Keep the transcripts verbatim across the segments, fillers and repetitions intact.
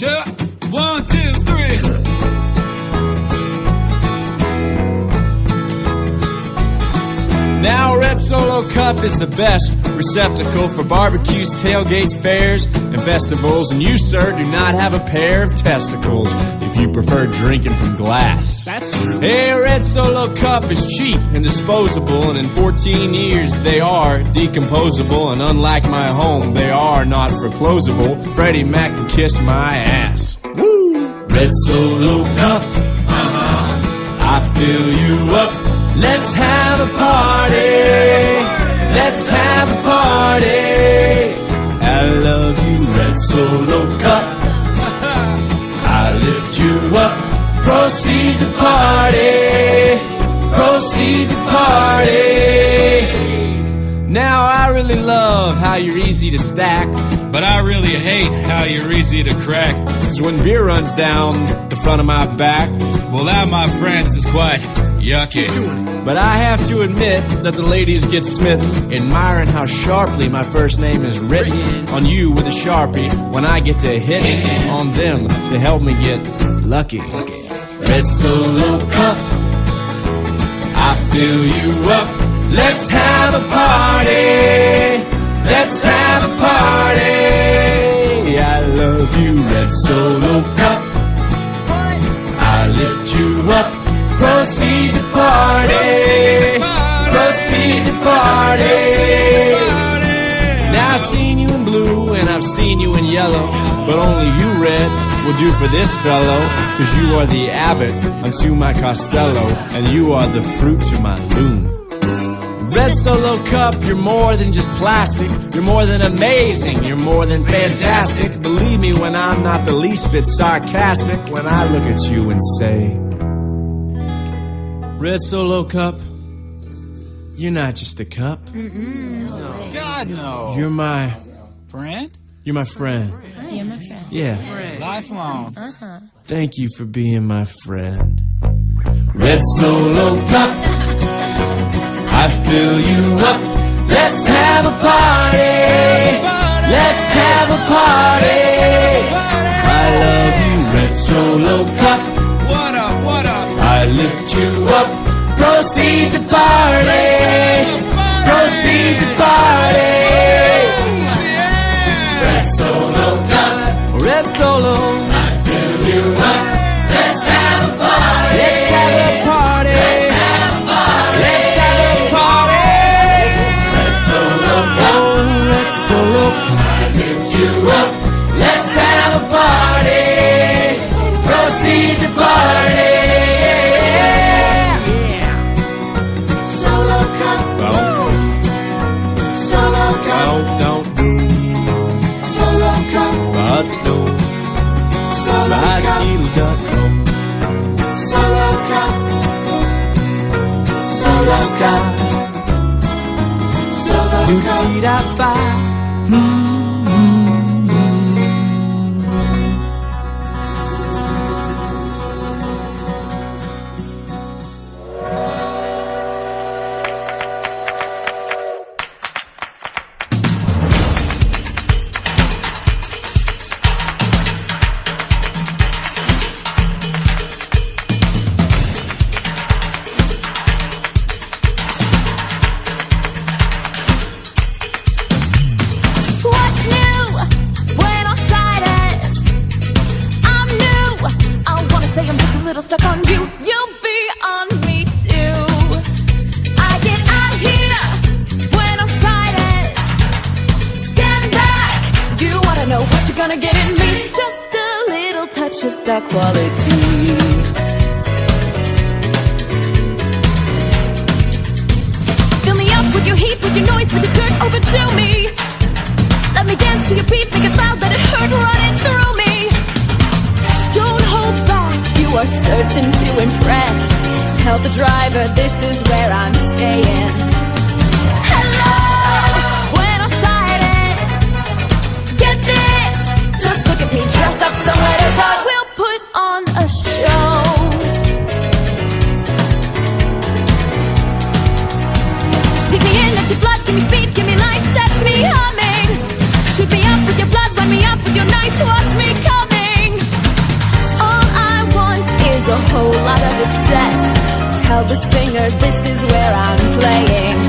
Yeah. One, two, three. Now Red Solo Cup is the best receptacle for barbecues, tailgates, fairs, and festivals. And you, sir, do not have a pair of testicles if you prefer drinking from glass. That's true. Hey, Red Solo Cup is cheap and disposable, and in fourteen years they are decomposable. And unlike my home, they are not foreclosable. Freddie Mac can kiss my ass. Woo! Red Solo Cup, uh-huh. I fill you up. Let's have a party, let's have a party. I love you, Red Solo Cup. I lift you up. Proceed to party, proceed to party. Now I really love how you're easy to stack, but I really hate how you're easy to crack. 'Cause when beer runs down the front of my back, well, that, my friends, is quite yucky. But I have to admit that the ladies get smitten, admiring how sharply my first name is written on you with a Sharpie when I get to hit it on them to help me get lucky. Red Solo Cup, I fill you up. Let's have a party, let's have a party. I love you, Red Solo Cup. I lift you up. Proceed to party, proceed to party. Now I've seen you in blue and I've seen you in yellow, but only you, Red, will do for this fellow. 'Cause you are the abbot unto my Costello, and you are the fruit to my doom. Red Solo Cup, you're more than just plastic. You're more than amazing, you're more than fantastic. Believe me when I'm not the least bit sarcastic when I look at you and say, Red Solo Cup, you're not just a cup. Mm-mm. No. God, no. You're my... friend? You're my friend. friend. You're my friend. Yeah. Friend. Lifelong. Uh-huh. Thank you for being my friend. Red Solo Cup, I fill you up. Let's have a party. Let's have a party. I love you, Red Solo Cup. I lift you up. Proceed to party, proceed to party. Red Solo Cup, Red Solo, I fill you up. Let's have a party, let's have a party, let's have a party, let's have a party. Red Solo Cup, oh, Red Solo Cup, I lift you up. Let's have a party, proceed to party. Watch me coming. the singer, this is where I'm playing.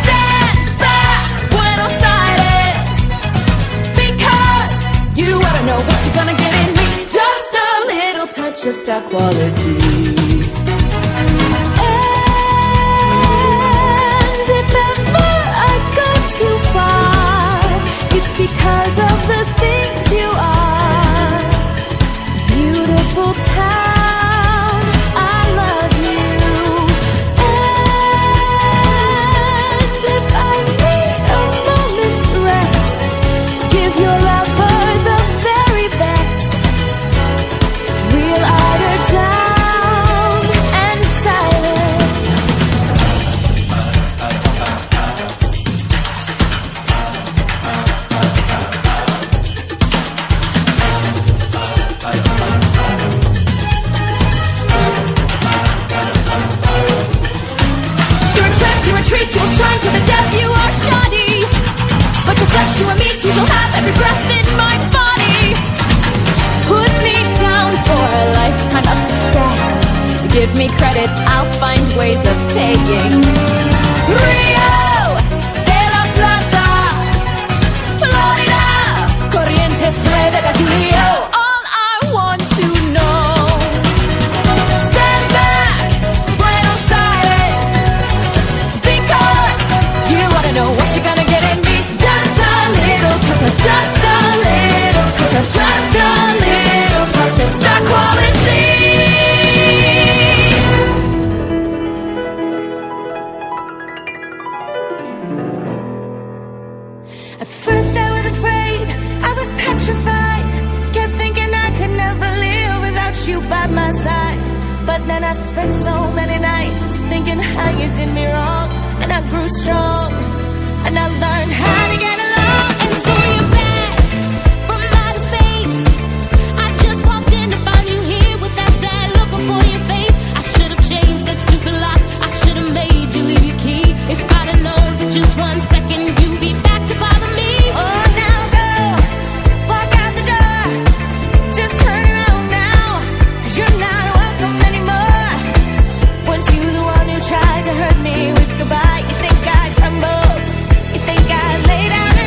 Stand back when I'm silent, because you ought to know what you're gonna get in me. Just a little touch of star quality. And if ever I go too far, it's because of the things you are. Beautiful town, give me credit, I'll find ways of paying. Rio de la Plata, Florida, Corrientes, Nueva Rio. All I want to know, stand back, Buenos Aires, because you want to know what you're gonna get in me. Just a little touch of, just a little touch of, just a little touch of star quality. And I spent so many nights thinking how you did me wrong, and I grew strong, and I learned how to get along. And so you're back from outer space. I just walked in to find you here with that sad look upon your face. I should have changed that stupid lock. I should have made you leave your key. If I'd have known for just one second you'd be back to bother me. Oh, now girl, walk out the door. Just turn around now, 'cause you're not hurt me with goodbye. You think I crumble? You think I lay down?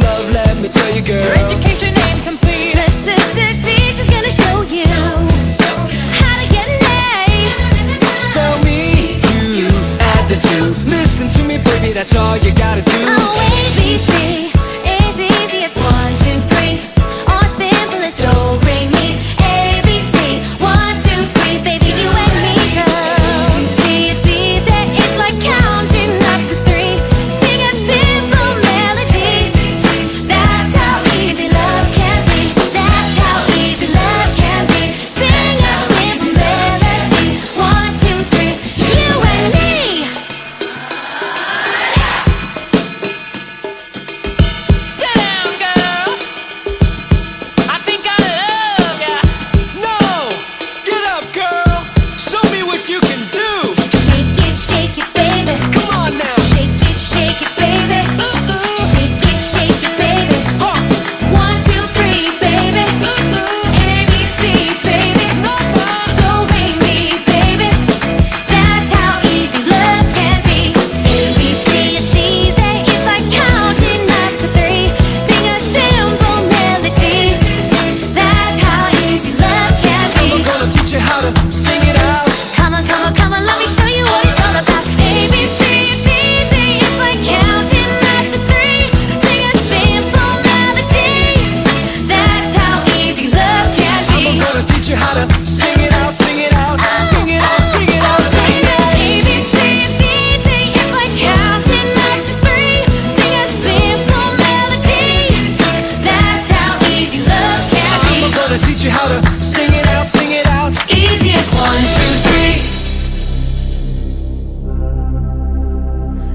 love, love, let me tell you, girl. Your education ain't complete. The teacher's gonna show you how to get an A. Spell me, you, add the two. Listen to me, baby, that's all you gotta do. Oh, A B C.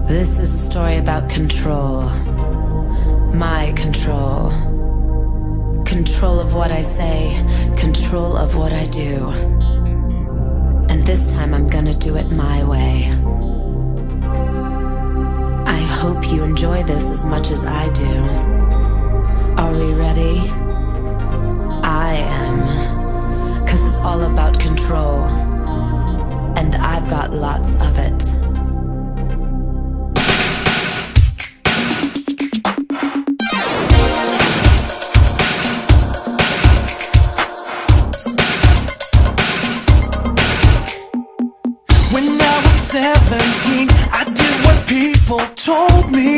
This is a story about control. My control. Control of what I say, control of what I do. And this time I'm gonna do it my way. I hope you enjoy this as much as I do. Are we ready? I am. 'Cause it's all about control. And I've got lots of it. seventeen, I did what people told me.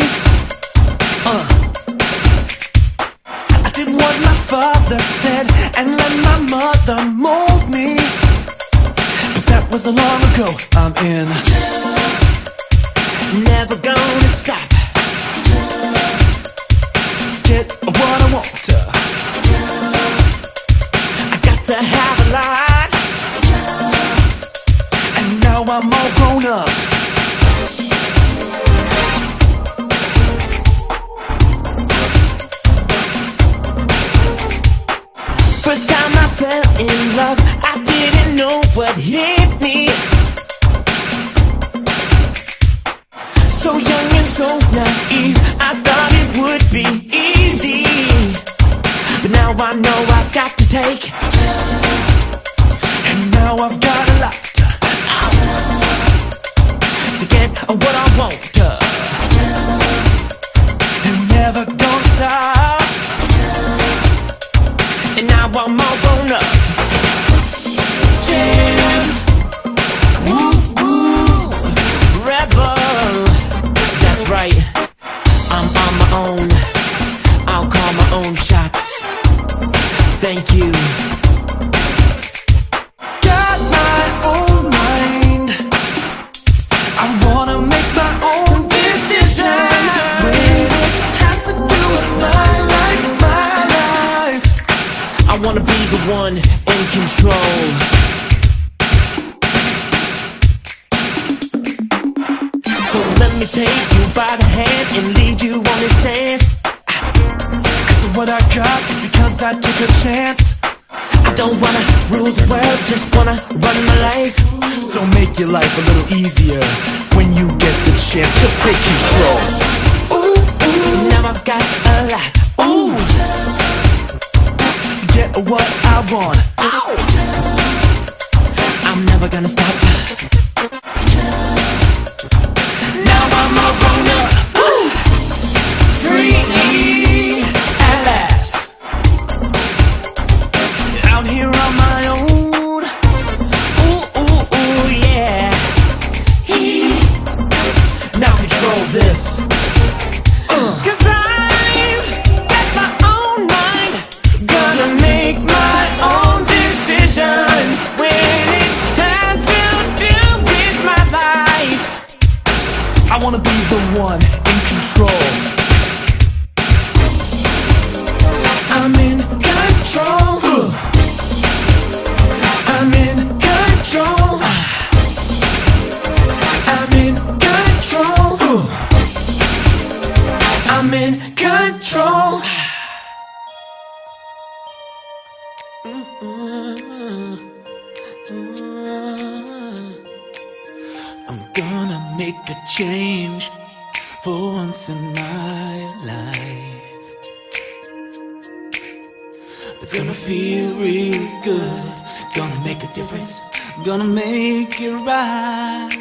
uh, I did what my father said and let my mother mold me. But that was a long ago. I'm in. Never gonna stop. Get what I want. I got to have a life. I'm all grown up. First time I fell in love, I didn't know what hit me. So young and so naive, I thought it would be easy. But now I know I've got to take, and now I've got a lot to get what I want. I'm never gonna stop. And now I'm all grown up. Jam, woo woo, rebel. That's right. I'm on my own. I'll call my own shots. Thank you. One in control. So let me take you by the hand and lead you on this dance. 'Cause what I got is because I took a chance. I don't wanna rule the world, just wanna run my life. So make your life a little easier when you get the chance. Just take control. Ooh, ooh. Now I've got a lot. Ooh. Get what I want. Ow. I'm never gonna stop. Now I'm all grown up. Free. gonna make a change for once in my life. It's gonna feel real good, gonna make a difference, gonna make it right.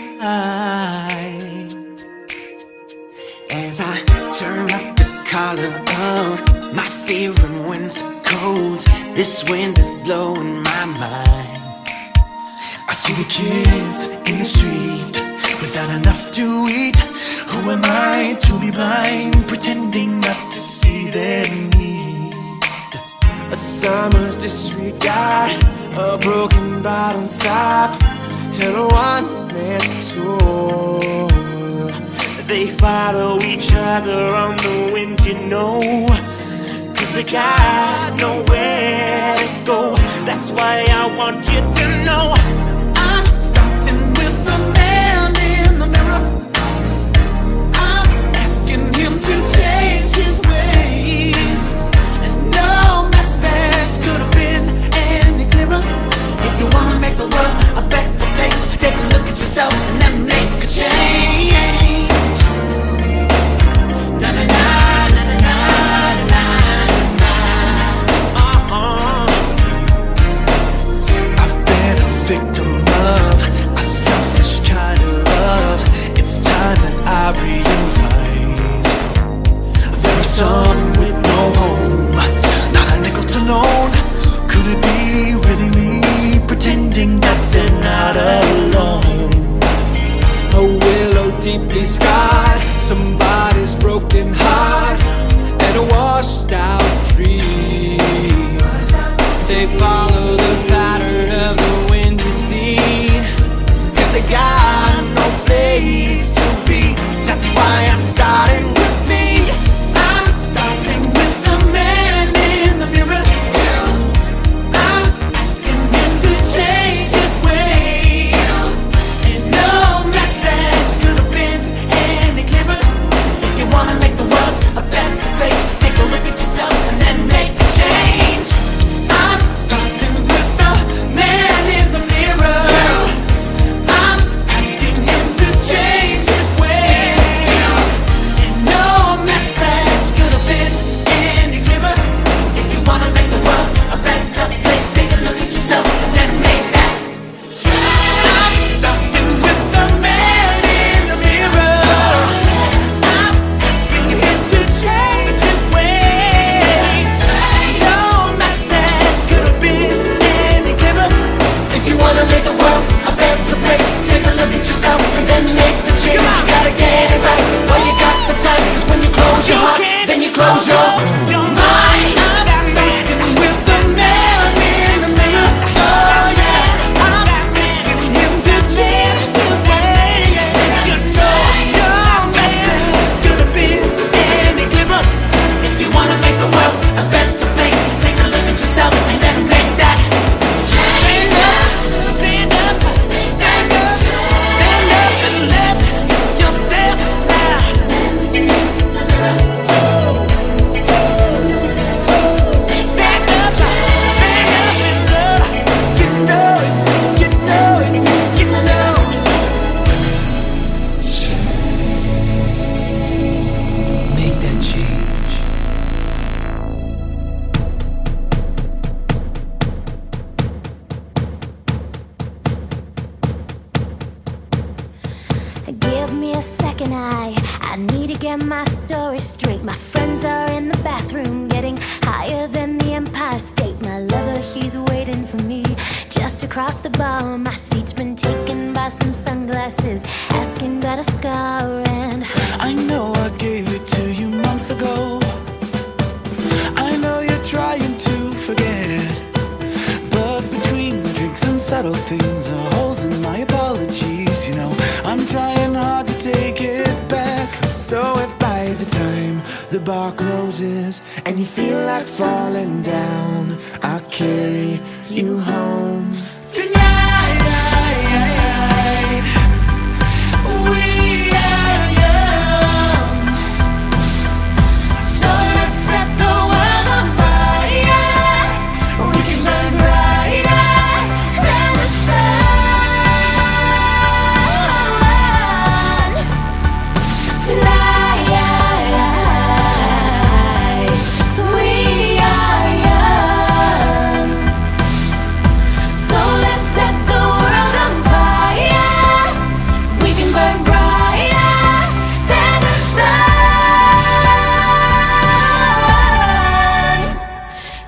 As I turn up the collar of my fear and winter cold, this wind is blowing my mind. I see the kids in the street without enough to eat. Who am I to be blind, pretending not to see their need? A summer's disregard, a broken bottom top, and a one-man tour. They follow each other on the wind, you know, 'cause they got nowhere to go. That's why I want you to know, I'm starting with the man in the mirror. I'm asking him to change his ways, and no message could have been any clearer. If you wanna make the world a better place, take a look at yourself and then make a change. I realize there are some with no home, not a nickel to loan. Could it be really me, pretending that they're not alone? A willow deeply scarred, somebody's broken heart, and a washed out tree. They follow the pattern of the wind, you see, 'cause they got no place. Why I'm starting with me. I'm starting with the man in the mirror. I'm asking him to change his ways, and no message could have been any clearer. If you wanna make the world a better place, take a look at yourself and then make a change. I'm starting with the man in the mirror. I'm asking him to change his ways.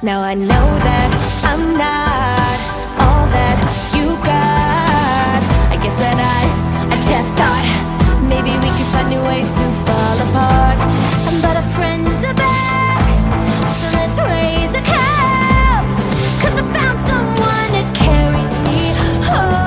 Now I know that I'm not all that you got. I guess that I, I just thought maybe we could find new ways to fall apart. But our friends are back, so let's raise a cup, 'cause I found someone to carry me home.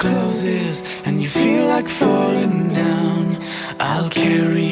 Closes and you feel like falling down, I'll carry